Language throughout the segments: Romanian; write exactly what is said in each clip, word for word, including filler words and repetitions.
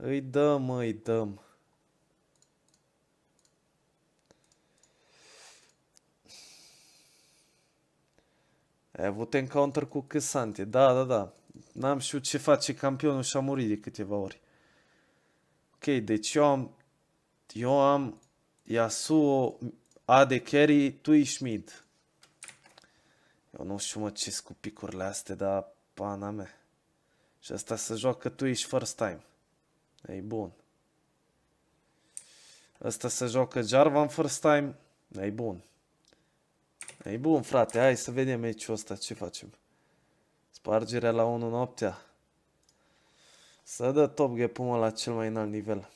Îi dăm, îi dăm. Ai avut encounter cu Căsante. Da, da, da. N-am știut ce face campionul și a murit de câteva ori. Ok, deci eu am... Eu am... Yasuo, A D Carry, tu ești mid. Eu nu știu, mă, ce-s cu picurile astea, dar pana mea. Și asta se joacă tu ești first time. E bun. Asta se joacă Jarvan first time. E bun. E bun, frate, hai să vedem meciul ăsta ce facem. Spargerea la unu noaptea. Să dă top gap-ul la cel mai înalt nivel.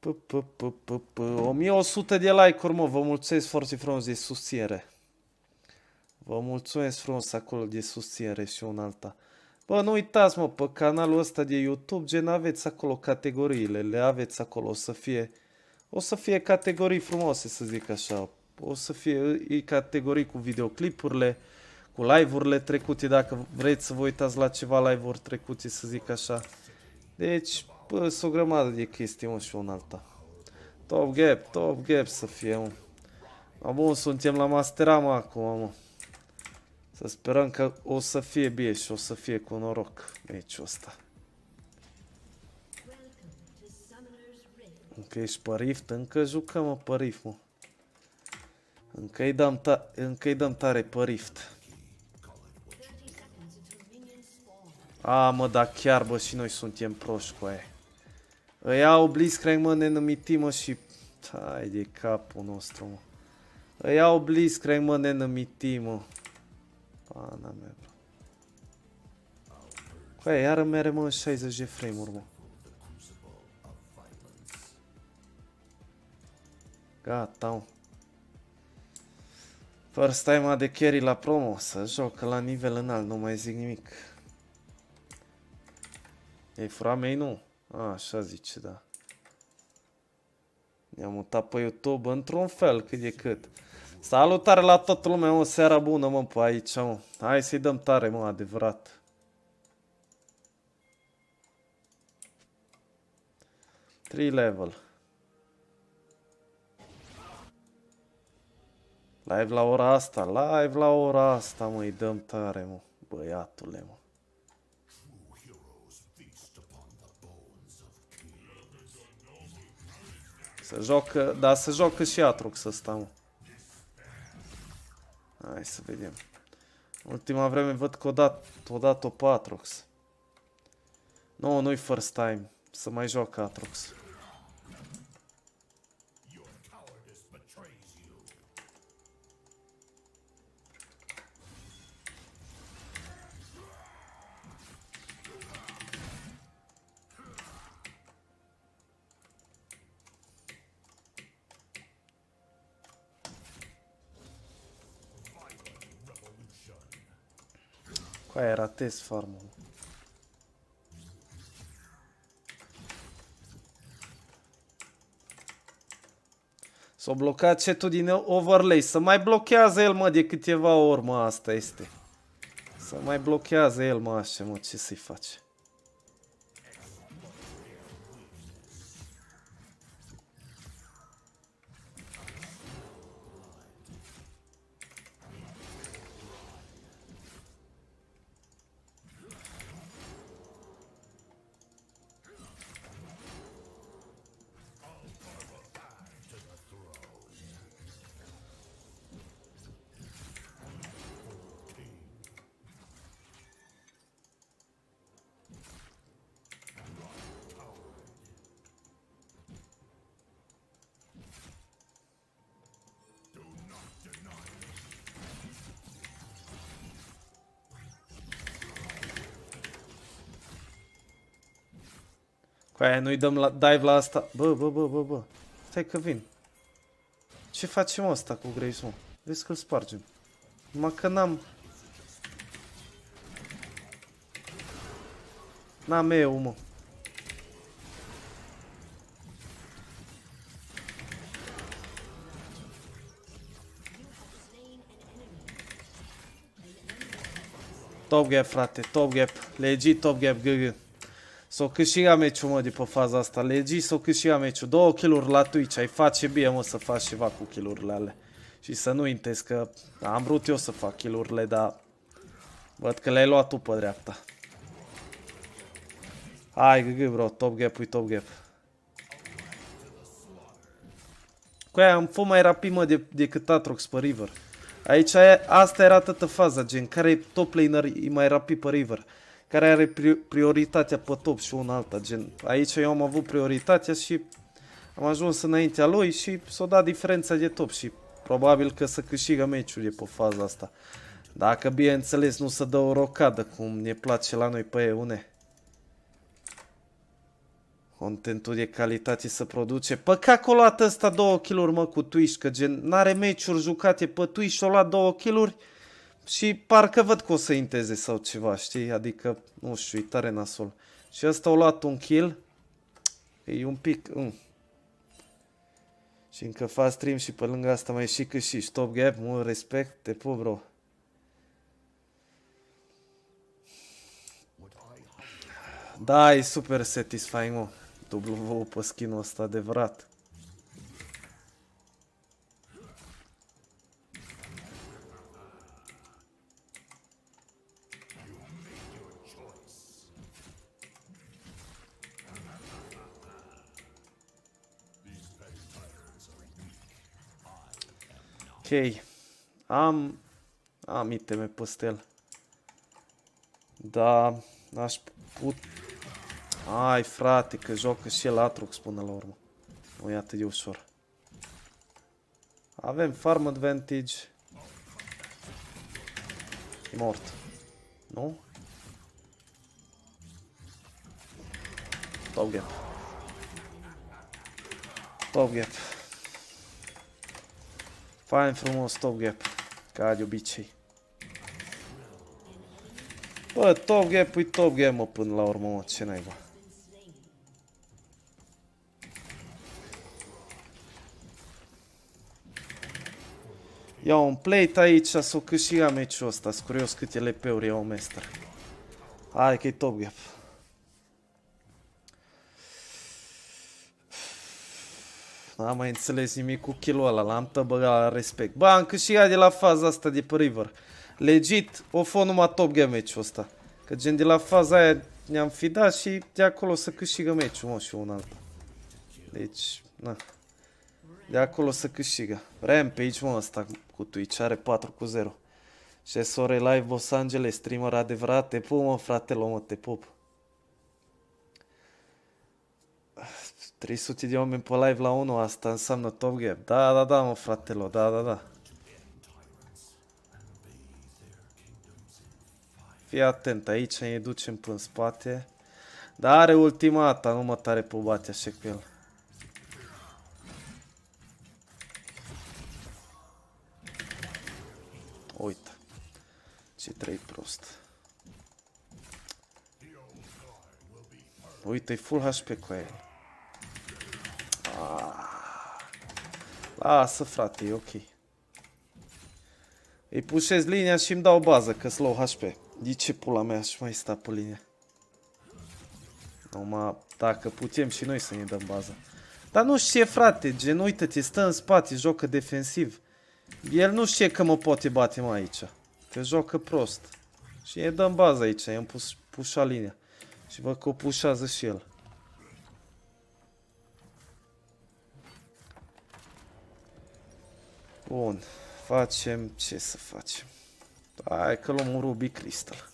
P -p -p -p -p. o mie o sută de like-uri, mă, vă mulțumesc foarte frumos de susținere. Vă mulțumesc frumos acolo de susținere și un alta. Bă, nu uitați, mă, pe canalul ăsta de YouTube, gen, aveți acolo categoriile, le aveți acolo, o să fie, o să fie categorii frumoase, să zic așa. O să fie e categorii cu videoclipurile, cu live-urile trecute, dacă vreți să vă uitați la ceva live-uri trecute, să zic așa. Deci... Bă, sunt o grămadă de chestii, un și un alta. Top gap, top gap să fie, mă. Mă, bun, suntem la Masterama acum, mă. Să sperăm că o să fie bine și o să fie cu noroc meciul ăsta. Încă ești pe Rift? Încă jucăm, mă, pe Rift, mă. Încă îi dăm, ta încă-i dăm tare pe Rift. A, mă, dar chiar, bă, și noi suntem proști cu aia. Îi au Blitzcrank, mă, nenumiti, mă, și... Hai de capul nostru, mă. Îi au Blitzcrank, mă, nenumiti, mă. Pana mea, bro. Cu aia, iară mere, mă, în șaizeci de frame-uri, mă. Gata, mă. First time de carry la promo, să joc la nivel înalt, nu mai zic nimic. Ei fura mei nu? A, așa zice, da. Ne-am mutat pe YouTube într-un fel, cât de cât. Salutare la toată lumea, o seară bună, mă, pe aici, mă. Hai să-i dăm tare, mă, adevărat. trei level. Live la ora asta, live la ora asta, mă, îi dăm tare, mă, băiatule, mă. Să joacă, da, să joacă și Atrox ăsta, mă. Hai să vedem. Ultima vreme văd că o dat, o dat-o pe Atrox. Nu, nu-i first time. Să mai joacă Atrox. Aia ratez farmul. S-a blocat chat-ul din overlay. Să mai blochează el, mă, de câteva ori, mă, asta este. Să mai blochează el, mă, așa, mă, ce să-i face? Păi nu-i dăm la dive la asta. Bă, bă, bă, bă, bă. Stai că vin. Ce facem asta cu Grace, mă? Vezi că-l spargem. Numai că n-am... N-am eu, mă. Top gap, frate, top gap. Legit top gap, gg. S-o câștiga meciul, mă, de pe faza asta. Legit s-o câștiga meciul. Două kill-uri la Twitch. Ai face bine, mă, să faci ceva cu kill-urile alea. Și să nu intezi că am vrut eu să fac kill-urile, dar văd că le-ai luat tu pe dreapta. Hai, gg, bro, top gap-ul, top gap. Cu aia am fost mai rapid, mă, de, decât Atrox pe river. Aici, aia, asta era toată faza, gen, care top laner e mai rapid pe river, care are pri prioritatea pe top și una alta, gen, aici eu am avut prioritatea și am ajuns înaintea lui și s-o dat diferența de top și probabil că să câștigă meciul e pe faza asta. Dacă, bineînțeles, nu se dă o rocadă, cum ne place la noi pe Eune. Contentul de calitate se produce. Păcat că o luat ăsta două kill-uri, mă, cu Twitch, că gen, n-are meciuri jucate pe Twitch și o luat două kill-uri și parcă văd că o să inteze sau ceva, știi? Adică, nu știu, e tare nasol. Și ăsta o luat un kill, e un pic... Mm. Și încă fac stream și pe lângă asta mai și câștigi. Top gap, mult respect, te pup, bro. Da, e super satisfying, mă. W pe skin-ul ăsta, adevărat. Ok, am, am iteme pastel, da, aș put, ai frate că joacă și el Atrox până la urmă, nu e atât de ușor. Avem farm advantage, e mort, nu? Top gap, top gap. Fain frumos, top gap, ca de obicei. Bă, top gap-ul e top gap, mă, până la urmă, mă, ce naiba. Iau un plate aici, s-o câștiga meciul ăsta, sunt curios câte L P-uri iau mester. Hai că e top gap. N-am mai înțeles nimic cu kill-ul ăla, l-am tăbăgat la respect. Bă, am câștigat de la faza asta de pe river. Legit, o fă numai top game meciul ăsta. Că gen de la faza aia ne-am fi dat și de acolo să câștigă meciul, mă, și un alta. Deci, na. De acolo să câștigă. Rampage, mă, ăsta cu Twitch are patru cu zero. Șesore live Los Angeles, streamer adevărat, te pup, mă, fratele, mă, te pup. trei sute de oameni pe live la unu, asta înseamnă top gap. Da, da, da, mă, fratelo, da, da, da. Fii atent, aici ne ducem până în spate. Dar are ultimata, nu mă tare pe bate așa cu el. Uite, ce trei prost. Uite, e full H P cu el. Lasă, frate, e ok. Îi pușez linia și îmi dau bază, că slow H P. De ce pula mea aș mai sta pe linie? Numai dacă putem și noi să ne dăm bază. Dar nu știe, frate, gen, uite-te, stă în spate, joacă defensiv. El nu știe că mă poate bate, mai aici. Că joacă prost. Și ne dăm bază aici, i-am pus, pușa linia. Și văd că o pușează și el. Bun, facem ce să facem. Hai că luăm un ruby crystal.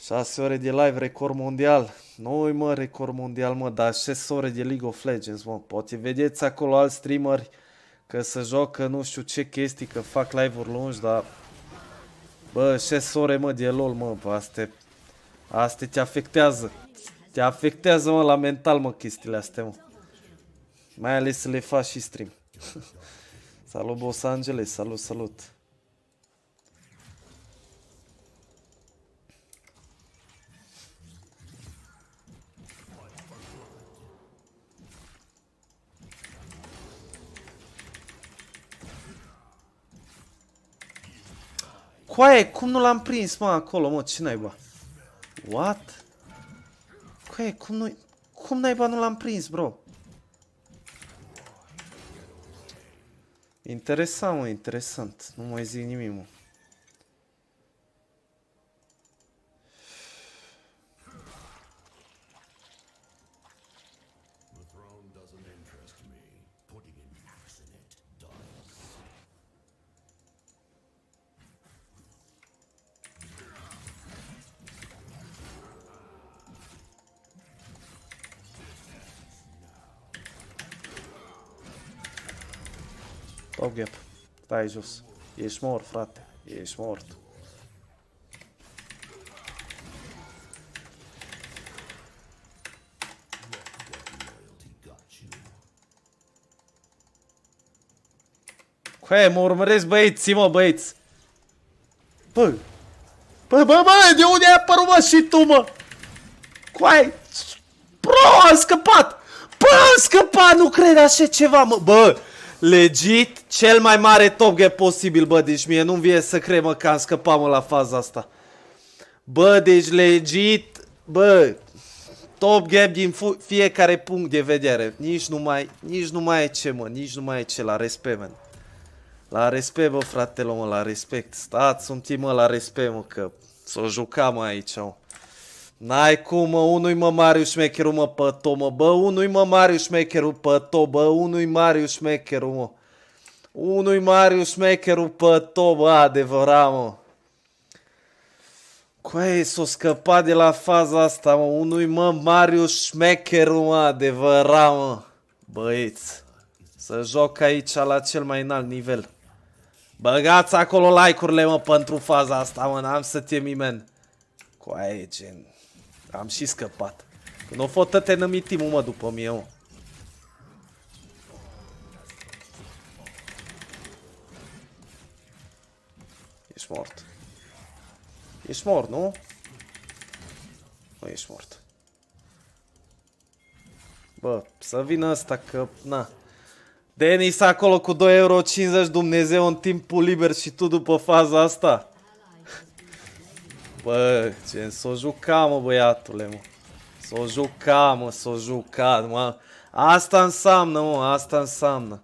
șase ore de live, record mondial. Noi, mă, record mondial, mă, dar șase ore de League of Legends, mă. Poate vedeți acolo alți streameri că se joacă nu știu ce chestii, că fac live-uri lungi, dar... Bă, șase ore, mă, de LOL, mă, astea, astea te afectează. Te afectează, mă, la mental, mă, chestiile astea, mă. Mai ales să le faci și stream. Salut, Los Angeles, salut, salut. Coaie, cum nu l-am prins, mă, acolo, mă, ce naiba? What? Coaie, cum nu... Cum naiba nu l-am prins, bro? Interesant, mă, interesant. Nu mai zic nimic, mă. Top gap. Stai jos. Ești mort, frate. Ești mort. Coaie, mă urmăresc băieții, mă, băieți. Bă. Bă, bă, bă, de unde ai apărut, mă, și tu, mă? Coaie. Bro, am scăpat. Bă, am scăpat, nu cred așa ceva, mă. Bă. Legit, cel mai mare top gap posibil, bă, deci mie nu-mi vie să cred, mă, că am scăpat, mă, la faza asta. Bă, deci legit, bă, top gap din fiecare punct de vedere. Nici nu mai, nici nu mai e ce, mă, nici nu mai e ce, la respect, man. La respect, bă, fratele, mă, la respect. Stați, sunt mă, la respect, mă, că s-o juca, mă, aici, mă. N-ai cum, mă, unui mă Marius Smecherul, mă, pe to, mă, bă, unui mă Marius Smecherul pe to, bă, unui Marius Smecherul, mă. Unui Marius Smecherul pe to, bă, adevărat, mă. Coaie, s-o scăpat de la faza asta, mă, unui mă Marius Smecherul, mă, adevărat, mă. Băieți, să joc aici la cel mai înalt nivel. Băgați acolo like-urile, mă, pentru faza asta, mă, n-am să tem nimeni. Coaie, gen... Am și scăpat. Când o fost tăte nămitimul, mă, după mie, mă. Ești mort. Ești mort, nu? Nu ești mort. Bă, să vină ăsta, că... Na. Denis acolo cu doi euro cincizeci, Dumnezeu, în timpul liber și tu după faza asta. Bă, gen, s-o juca, mă, băiatule, mă. S-o juca, mă, s-o juca, mă. Asta înseamnă, mă, asta înseamnă.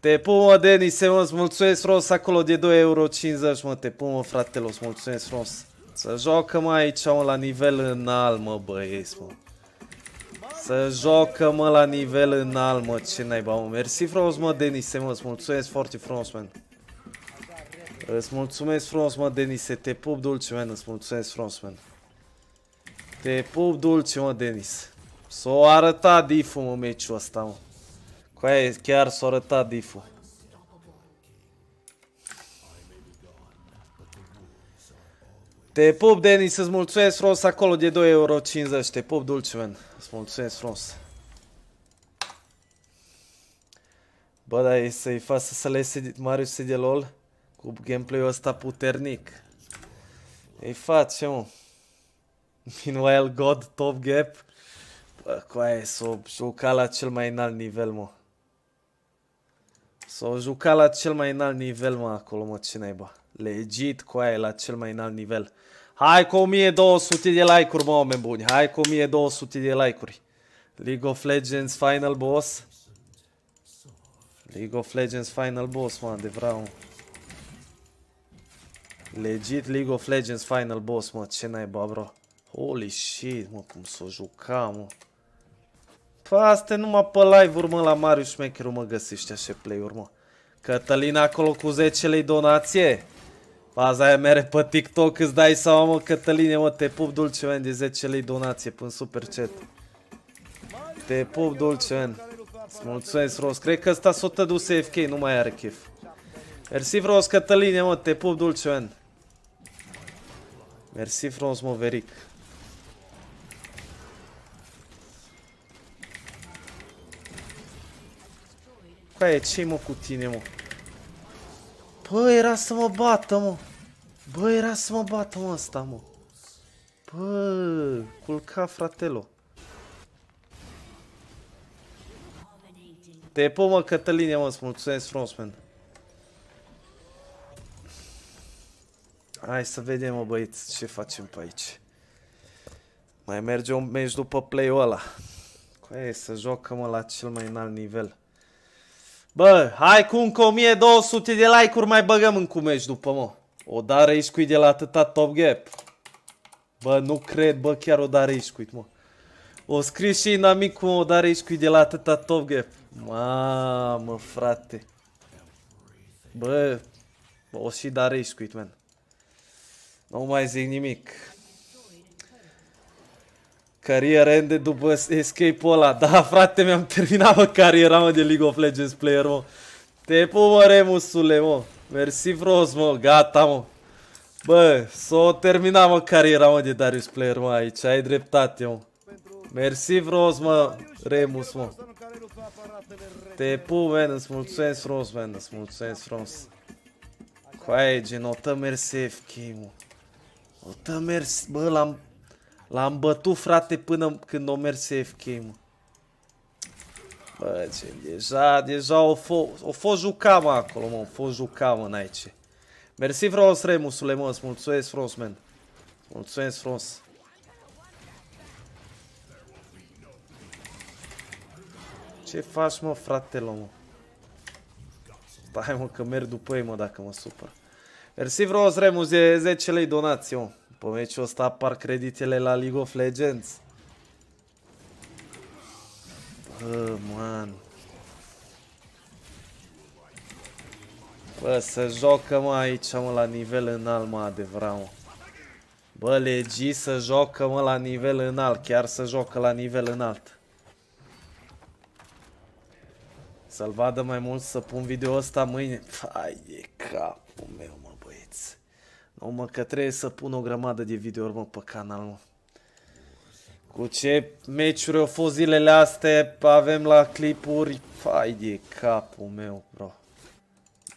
Te pun, mă, Denis, mă, îți mulțumesc frumos acolo de doi euro cincizeci, mă, te pun, mă, fratele, îți mulțumesc frumos. Să jocă, mă, aici, mă, la nivel înalt, mă, băieți, mă. Să jocă, mă, la nivel înalt, mă, ce naiba, mă. Mersi frumos, mă, Denis, mă, îți mulțumesc foarte frumos, mă. Îți mulțumesc frumos, mă, Denis, te pup dulce, man, îți mulțumesc frumos, man. Te pup dulce, mă, Denis. S-o arăta difu, mă, meciul ăsta, mă. Cu aia chiar s-o arăta difu. Te pup, Denis, îți mulțumesc frumos acolo de doi euro cincizeci, te pup dulce, man, îți mulțumesc frumos. Bă, dar e să-i fac să le iese Marius de LOL? Cu gameplay-ul ăsta puternic. Ei face, mă. Meanwhile, God, top gap. Bă, coaie, s-o juca la cel mai înalt nivel, mă. S-o juca la cel mai înalt nivel, mă, acolo, mă, ce naiba. Legit, coaie, la cel mai înalt nivel. Hai cu o mie două sute de like-uri, mă, oameni buni. Hai cu o mie două sute de like-uri. League of Legends Final Boss. League of Legends Final Boss, mă, adevărat, mă. Legit League of Legends Final Boss, mă, ce naiba, bro. Holy shit, mă, cum s-o juca, mă. Pă, astea numai pe live-uri, mă, la Marius Smecherul, mă, găsește așa play-uri, mă. Cătălina acolo cu zece lei donație. Paza aia mere pe TikTok, îți dai seama, mă, Cătăline, mă, te pup dulce, man, de zece lei donație până super chat. Te pup dulce, man. Îți mulțumesc, Ros. Cred că ăsta s-o tăduse F K, nu mai are chef. Mersi frumos, Cătăline, mă, te pup dulce, man. Mersi frumos, mă, Veric. Coaie, ce-i, mă, cu tine, mă? Bă, era să mă bată, mă. Bă, era să mă bată, mă, ăsta, mă. Bă, culca, fratelo. Te pup, mă, Cătăline, mă, îți mulțumesc frumos, man. Hai să vedem, mă, băieți, ce facem pe aici. Mai merge un meci după play-ul ăla. Ei, să jocă, mă, la cel mai înalt nivel. Bă, hai cu încă o mie două sute de like-uri mai băgăm în cu meci după, mă. O dare iscuit de la atâta top gap. Bă, nu cred, bă, chiar o dare iscuit, mă. O scris și inamicul, mă, o dare iscuit de la atâta top gap. Mamă, frate. Bă, bă, o și dare iscuit, man. Nu mai zic nimic. Carier ende după escape-ul ăla. Da, frate, mi-am terminat, mă, cariera, mă, de League of Legends player, mă. Te pup, mă, Remusule, mă. Mersi, Fros, mă. Gata, mă. Bă, s-o termina, mă, cariera, mă, de Darius player, mă, aici. Ai dreptate, mă. Mersi, Fros, mă, Remus, mă. Te pup, man, îți mulțumesc, Fros, man, îți mulțumesc, Fros. Coaie, gen, o tă mersi F K, mă. O tă mersi, bă, l-am... L-am bătut, frate, până când o mers F K, mă. Bă, ce, deja, deja o fost juca, mă, acolo, mă, o fost juca, mă, n-ai ce. Mersi, Fros, Remusule, mă, îți mulțumesc, Fros, man. Mulțumesc, Fros. Ce faci, mă, fratele, mă? Stai, mă, că merg după ei, mă, dacă mă supăr. Mersi, Fros, Remus, de zece lei donații, mă. Pe meciul ăsta apar creditele la League of Legends. Bă, man. Bă, să jocă, mă, aici, mă, la nivel înalt, mă, adevărat, mă. Bă, legii să jocă, mă, la nivel înalt. Chiar să jocă la nivel înalt. Să-l vadă mai mult, să pun video ăsta mâine. Hai de capul meu, mă, băieți. O, mă, că trebuie să pun o grămadă de videouri, mă, pe canal, mă. Cu ce meciuri au fost zilele astea, avem la clipuri. Fai de capul meu, bro.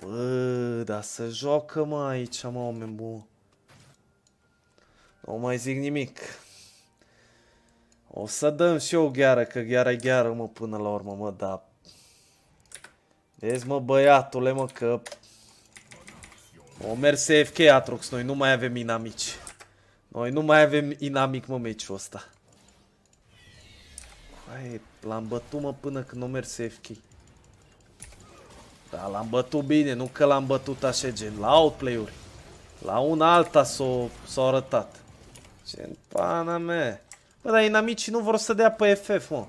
Bă, dar să joacă, mă, aici, mă, oameni buni. Nu mai zic nimic. O să dăm și eu o gheară, că gheara e gheară, mă, până la urmă, mă, dar... Vezi, mă, băiatule, mă, că... O mers F K, Atrox, noi nu mai avem inamici. Noi nu mai avem inamic, mă, meciul ăsta. L-am bătut, mă, până când o mers F K. Dar l-am bătut bine, nu că l-am bătut așa, gen, la outplay-uri. La una alta s-au arătat. Gen, pana mea. Bă, dar inamicii nu vor să dea pe F F, mă.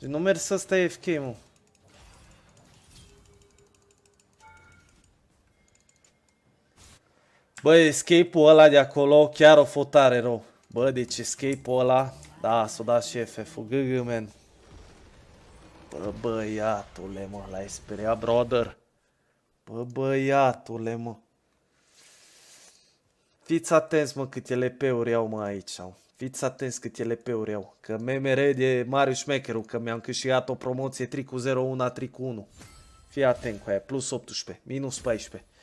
Gen, nu mers ăsta F K, mă. Bă, escape-ul ăla de acolo chiar o fă tare rău. Bă, deci escape-ul ăla, da, s-o dat și F F-ul, gâgâ, man. Bă, băiatule, mă, l-ai speriat, brother. Bă, băiatule, mă. Fiți atenți, mă, câte L P-uri iau, mă, aici. Fiți atenți câte L P-uri iau. Că M M R de Marius Smecherul, că mi-am câștigat o promoție trei cu zero unu, trei cu unu. Fii atent cu aia, plus optsprezece, minus paisprezece.